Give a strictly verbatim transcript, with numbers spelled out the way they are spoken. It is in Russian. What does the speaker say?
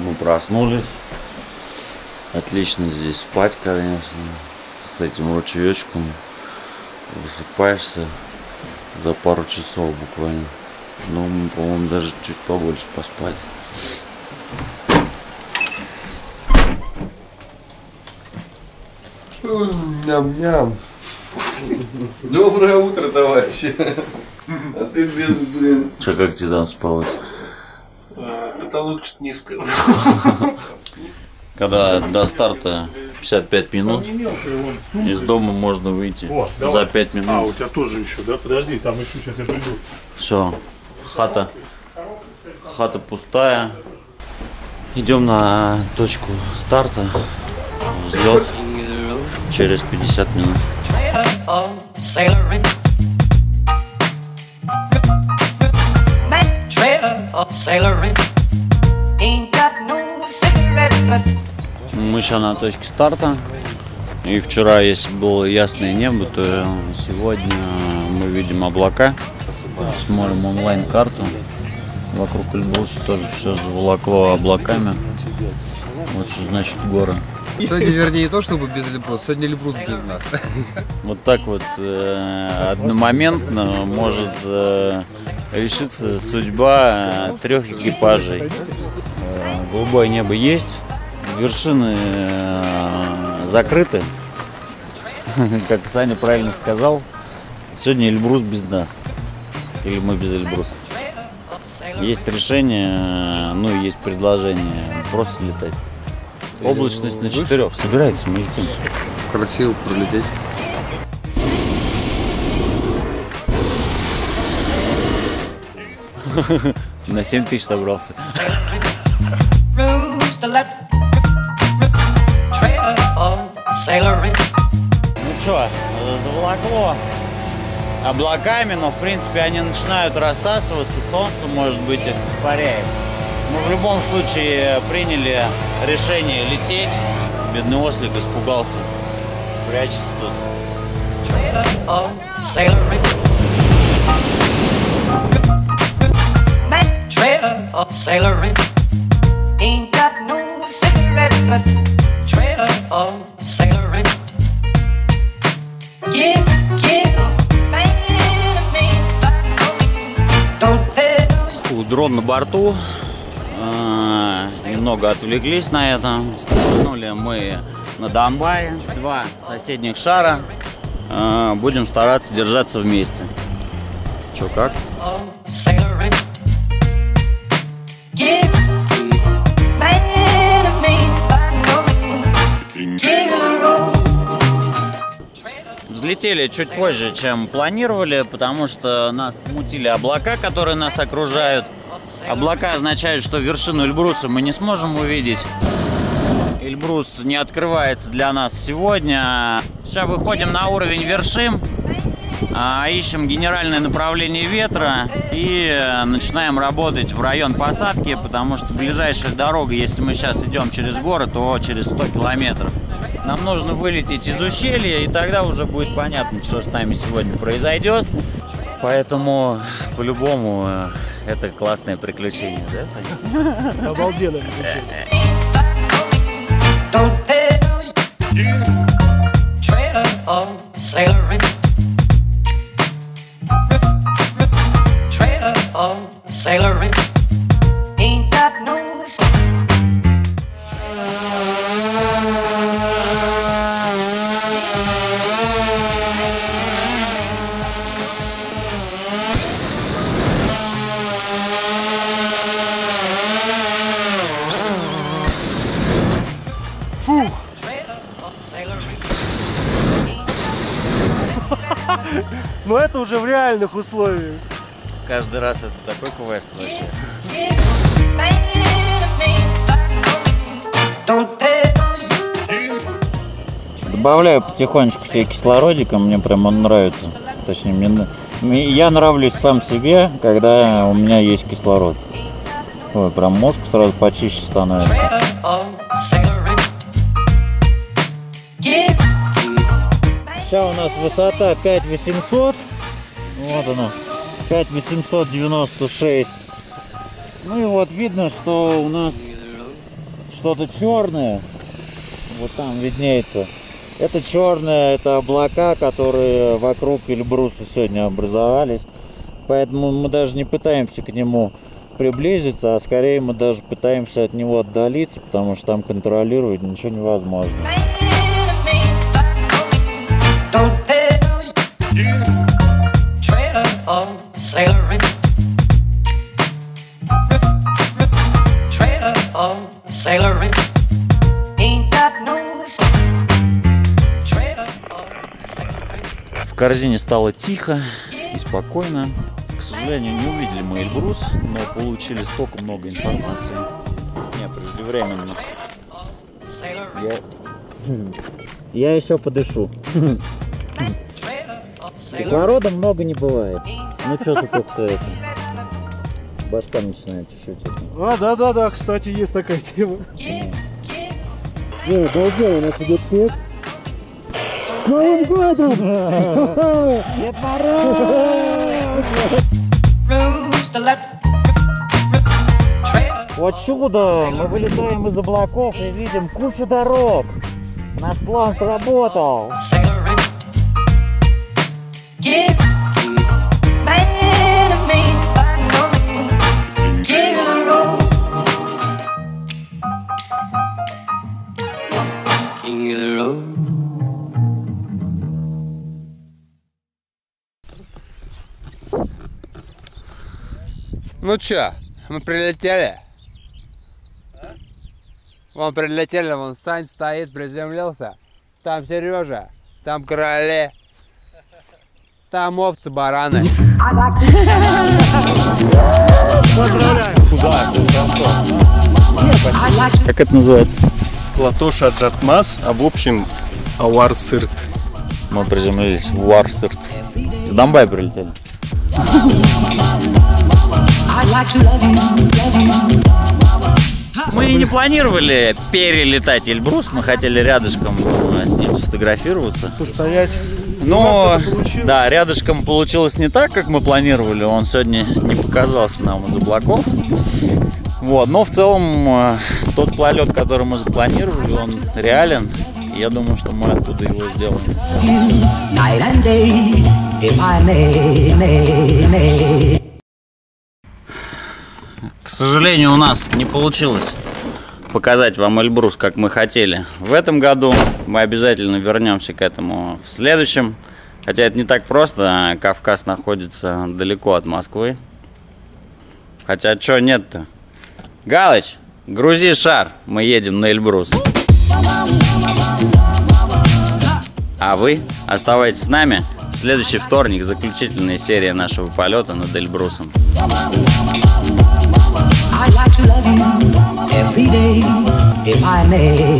Мы проснулись. Отлично здесь спать, конечно. С этим ручеечком высыпаешься за пару часов буквально. Ну, мы, по-моему, даже чуть побольше поспать. Ням-ням. Доброе утро, товарищи. А ты без, блин. Че, как тебе там спалось? Потолок чуть низко. Когда до старта пятьдесят пять минут, из дома можно выйти. О, за пять минут. А, у тебя тоже еще, да? Подожди, там еще сейчас я приду. Все, хата, хата пустая. Идем на точку старта. Взлет через пятьдесят минут. Мы сейчас на точке старта. И вчера, если было ясное небо, то сегодня мы видим облака. Смотрим онлайн-карту. Вокруг Эльбруса тоже все заволокло облаками. Вот что значит горы. Сегодня, вернее, не то, чтобы без Эльбруса, сегодня Эльбрус без нас. Вот так вот э, одномоментно может э, решиться судьба трех экипажей. Э, голубое небо есть, вершины э, закрыты, как Саня правильно сказал. Сегодня Эльбрус без нас, или мы без Эльбруса. Есть решение, ну есть предложение, просто летать. Облачность на четырех. Собирается, мы летим. Красиво пролететь. На семь тысяч собрался. Ну что, заволокло облаками, но в принципе они начинают рассасываться, солнце, может быть, их паряет. Мы в любом случае приняли решение лететь. Бедный ослик испугался. Прячется тут. Фу, дрон на борту. Немного отвлеклись на это. Стартанули мы на Домбае. Два соседних шара. Будем стараться держаться вместе. Чё, как? Взлетели чуть позже, чем планировали, потому что нас смутили облака, которые нас окружают. Облака означают, что вершину Эльбруса мы не сможем увидеть. Эльбрус не открывается для нас сегодня. Сейчас выходим на уровень вершин, ищем генеральное направление ветра и начинаем работать в район посадки, потому что ближайшая дорога, если мы сейчас идем через горы, то через сто километров. Нам нужно вылететь из ущелья, и тогда уже будет понятно, что с нами сегодня произойдет. Поэтому, по-любому, это классное приключение, да, Саня? Обалденное приключение. Но это уже в реальных условиях. Каждый раз это такой квест вообще. Добавляю потихонечку себе кислородика, мне прям он нравится. Точнее, мне, я нравлюсь сам себе, когда у меня есть кислород. Ой, прям мозг сразу почище становится. Сейчас у нас высота пять тысяч восемьсот, вот она, пять тысяч восемьсот девяносто шесть. Ну и вот видно, что у нас что-то черное, вот там виднеется. Это черное, это облака, которые вокруг Эльбруса сегодня образовались. Поэтому мы даже не пытаемся к нему приблизиться, а скорее мы даже пытаемся от него отдалиться, потому что там контролировать ничего невозможно. В корзине стало тихо и спокойно. К сожалению, не увидели мы Эльбрус, но получили столько много информации. Не, преждевременно. Я, Я еще подышу. Кислорода много не бывает. Ну что-то как-то это. Башка начинает чуть-чуть. А, да-да-да, кстати, есть такая тема. Эй, обалдел, у нас идет снег. С Новым годом! Дед Мороз! Вот чудо! Мы вылетаем из облаков и видим кучу дорог. Наш план сработал. Ну чё, мы прилетели? А? Вон прилетели, вон Сань стоит, приземлился. Там Сережа, там короли, там овцы, бараны. Как это называется? Плато Шаджатмас, а в общем Ауар Сырт. Мы приземлились в Ауар Сырт. С Домбая прилетели. Мы не планировали перелетать Эльбрус, мы хотели рядышком с ним сфотографироваться. Постоять. Но да, рядышком получилось не так, как мы планировали. Он сегодня не показался нам из облаков. Вот, но в целом тот полет, который мы запланировали, он реален. Я думаю, что мы оттуда его сделаем. К сожалению, у нас не получилось показать вам Эльбрус, как мы хотели в этом году. Мы обязательно вернемся к этому в следующем. Хотя это не так просто. Кавказ находится далеко от Москвы. Хотя, чё нет-то? Галыч, грузи шар. Мы едем на Эльбрус. А вы оставайтесь с нами. В следующий вторник заключительная серия нашего полета над Эльбрусом. I like to love you every day if I may.